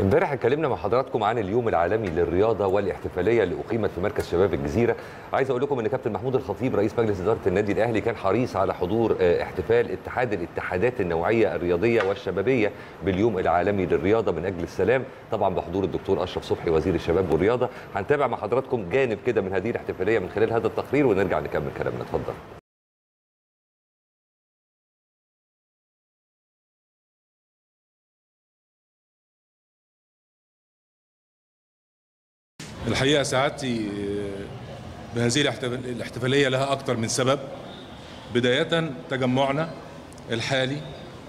امبارح اتكلمنا مع حضراتكم عن اليوم العالمي للرياضه والاحتفاليه اللي اقيمت في مركز شباب الجزيره. عايز اقول لكم ان كابتن محمود الخطيب رئيس مجلس اداره النادي الاهلي كان حريص على حضور احتفال اتحاد الاتحادات النوعيه الرياضيه والشبابيه باليوم العالمي للرياضه من اجل السلام، طبعا بحضور الدكتور اشرف صبحي وزير الشباب والرياضه. هنتابع مع حضراتكم جانب كده من هذه الاحتفاليه من خلال هذا التقرير ونرجع نكمل كلامنا. اتفضل. الحقيقة سعادتي بهذه الاحتفالية لها أكثر من سبب. بداية تجمعنا الحالي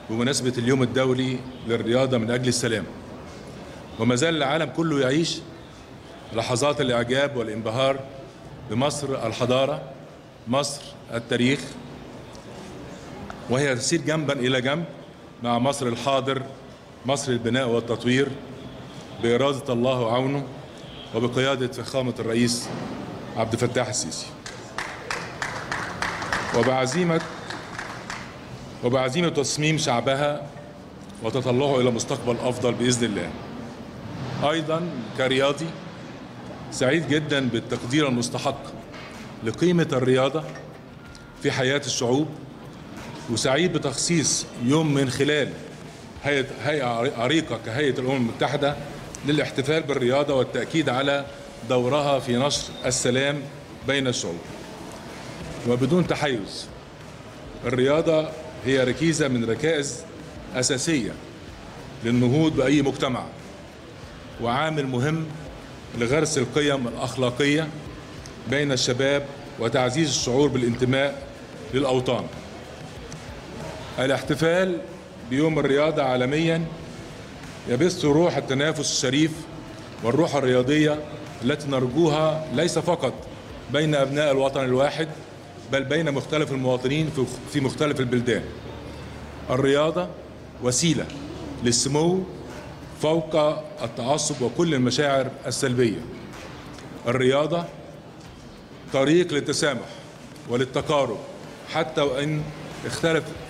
بمناسبة اليوم الدولي للرياضة من أجل السلام، وما زال العالم كله يعيش لحظات الإعجاب والانبهار بمصر الحضارة، مصر التاريخ، وهي تسير جنبا إلى جنب مع مصر الحاضر، مصر البناء والتطوير بإرادة الله وعونه وبقيادة فخامة الرئيس عبد الفتاح السيسي، وبعزيمة تصميم شعبها وتطلعه إلى مستقبل أفضل بإذن الله. أيضا كرياضي سعيد جدا بالتقدير المستحق لقيمة الرياضة في حياة الشعوب، وسعيد بتخصيص يوم من خلال هيئة عريقة كهيئة الأمم المتحدة للاحتفال بالرياضة والتأكيد على دورها في نشر السلام بين الشعوب. وبدون تحيز، الرياضة هي ركيزة من ركائز أساسية للنهوض بأي مجتمع، وعامل مهم لغرس القيم الأخلاقية بين الشباب وتعزيز الشعور بالانتماء للأوطان. الاحتفال بيوم الرياضة عالمياً يبث روح التنافس الشريف والروح الرياضية التي نرجوها ليس فقط بين أبناء الوطن الواحد، بل بين مختلف المواطنين في مختلف البلدان. الرياضة وسيلة للسمو فوق التعصب وكل المشاعر السلبية. الرياضة طريق للتسامح وللتقارب حتى وإن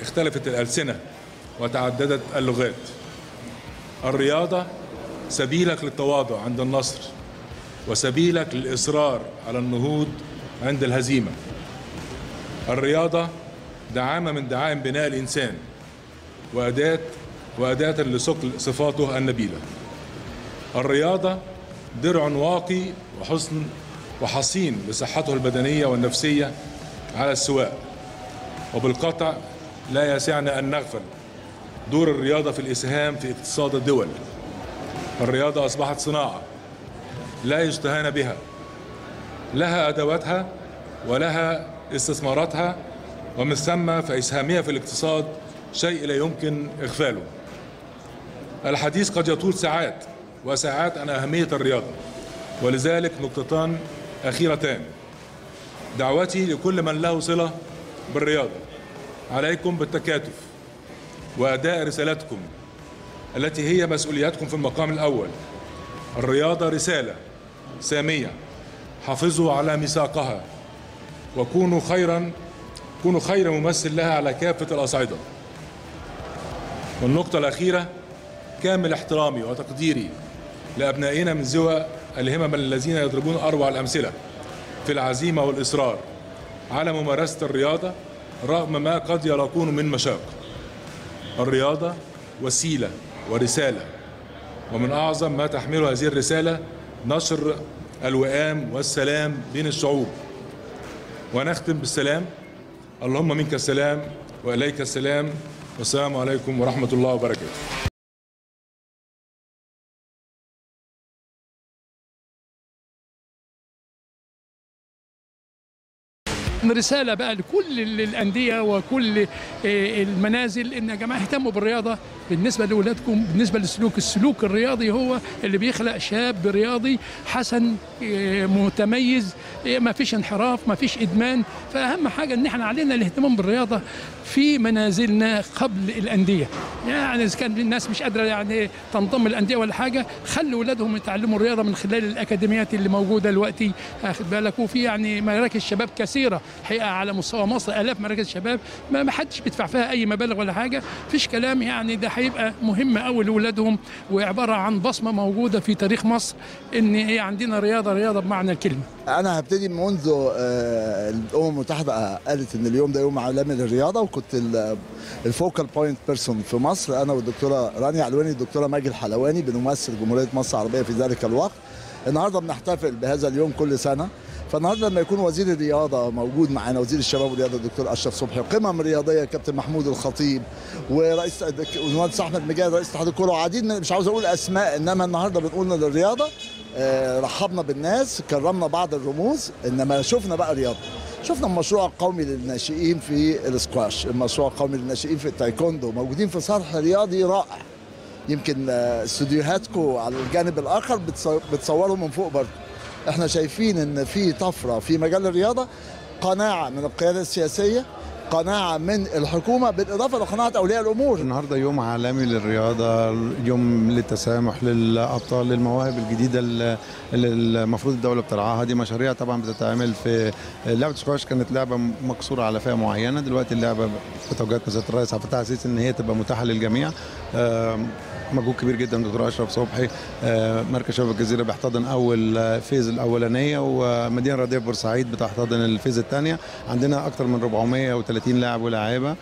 اختلفت الألسنة وتعددت اللغات. الرياضة سبيلك للتواضع عند النصر، وسبيلك للإصرار على النهوض عند الهزيمة. الرياضة دعامة من دعائم بناء الإنسان، وأداة لصقل صفاته النبيلة. الرياضة درع واقي وحصين لصحته البدنية والنفسية على السواء. وبالقطع لا يسعنا أن نغفل دور الرياضة في الإسهام في اقتصاد الدول. الرياضة أصبحت صناعة لا يشتهان بها، لها أدواتها ولها استثماراتها، ومن ثم فإسهامها في الاقتصاد شيء لا يمكن إغفاله. الحديث قد يطول ساعات وساعات عن أهمية الرياضة، ولذلك نقطتان أخيرتان. دعوتي لكل من له صلة بالرياضة، عليكم بالتكاتف وأداء رسالتكم التي هي مسؤولياتكم في المقام الأول. الرياضة رسالة سامية، حافظوا على ميثاقها وكونوا خير ممثل لها على كافة الأصعدة. والنقطة الأخيرة، كامل احترامي وتقديري لأبنائنا من ذوي الهمم الذين يضربون أروع الأمثلة في العزيمة والإصرار على ممارسة الرياضة رغم ما قد يلاقون من مشاق. الرياضة وسيلة ورسالة، ومن أعظم ما تحمله هذه الرسالة نشر الوئام والسلام بين الشعوب. ونختم بالسلام، اللهم منك السلام وإليك السلام، والسلام عليكم ورحمة الله وبركاته. رسالة بقى لكل الأندية وكل المنازل إن يا جماعة اهتموا بالرياضة بالنسبة لأولادكم، بالنسبة للسلوك. السلوك الرياضي هو اللي بيخلق شاب رياضي حسن متميز، ما فيش انحراف، ما فيش إدمان. فأهم حاجة إن احنا علينا الاهتمام بالرياضة في منازلنا قبل الأندية. يعني إذا كان الناس مش قادرة يعني تنضم الأندية ولا حاجة، خلوا أولادهم يتعلموا الرياضة من خلال الأكاديميات اللي موجودة دلوقتي، واخد بالك، وفي يعني مراكز شباب كثيرة حقيقه على مستوى مصر الاف مراكز شباب ما حدش بيدفع فيها اي مبالغ ولا حاجه، مفيش كلام يعني. ده هيبقى مهم قوي لاولادهم وعباره عن بصمه موجوده في تاريخ مصر ان ايه عندنا رياضه، رياضه بمعنى الكلمه. انا هبتدي منذ الامم المتحده قالت ان اليوم ده يوم عالمي للرياضه، وكنت الفوكال بوينت بيرسون في مصر انا والدكتوره رانيا علواني والدكتوره ماجد الحلواني بنمثل جمهوريه مصر العربيه في ذلك الوقت. النهارده بنحتفل بهذا اليوم كل سنه، فالنهارده لما يكون وزير الرياضه موجود معانا، وزير الشباب والرياضه الدكتور اشرف صبحي، وقمم رياضيه كابتن محمود الخطيب ورئيس المهندس احمد مجاهد رئيس اتحاد الكوره وعديد مش عاوز اقول اسماء، انما النهارده بنقول ان الرياضه رحبنا بالناس، كرمنا بعض الرموز، انما شفنا بقى رياضه. شفنا المشروع القومي للناشئين في الاسكواش، المشروع القومي للناشئين في التايكوندو، موجودين في صرح رياضي رائع. يمكن استوديوهاتكم على الجانب الاخر بتصوروا من فوق برضه. احنا شايفين ان في طفره في مجال الرياضه، قناعه من القياده السياسيه، قناعه من الحكومه، بالاضافه لقناعه اولياء الامور. النهارده يوم عالمي للرياضه، يوم للتسامح للابطال، للمواهب الجديده اللي المفروض الدوله بترعاها. دي مشاريع طبعا بتتعمل في لعبه سكواش، كانت لعبه مقصوره على فئه معينه، دلوقتي اللعبه بتوجيهات وزاره الرئيس عبد الفتاح السيسي ان هي تبقى متاحه للجميع. مجهود كبير جدا دكتور اشرف صبحي، مركز شباب الجزيره بيحتضن اول فيز الاولانيه، ومدينه رياضيه بورسعيد بتحتضن الفيز الثانيه. عندنا اكثر من 430 لاعب ولاعيبه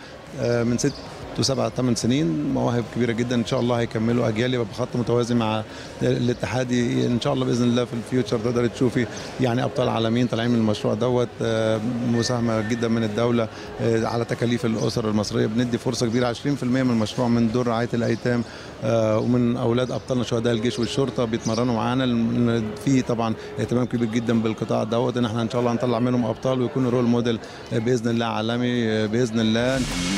من 6 و7 8 سنين، مواهب كبيره جدا ان شاء الله هيكملوا اجيال، يبقى بخط متوازن مع الاتحاد ان شاء الله باذن الله. في الفيوتشر تقدر تشوفي يعني ابطال عالميين طالعين من المشروع دوت، مساهمه جدا من الدوله على تكاليف الاسر المصريه. بندي فرصه كبيره 20% من المشروع من دور رعايه الايتام ومن اولاد ابطالنا شهداء الجيش والشرطه بيتمرنوا معانا. في طبعا اهتمام كبير جدا بالقطاع دوت، ان احنا ان شاء الله هنطلع منهم ابطال ويكونوا رول موديل باذن الله عالمي باذن الله.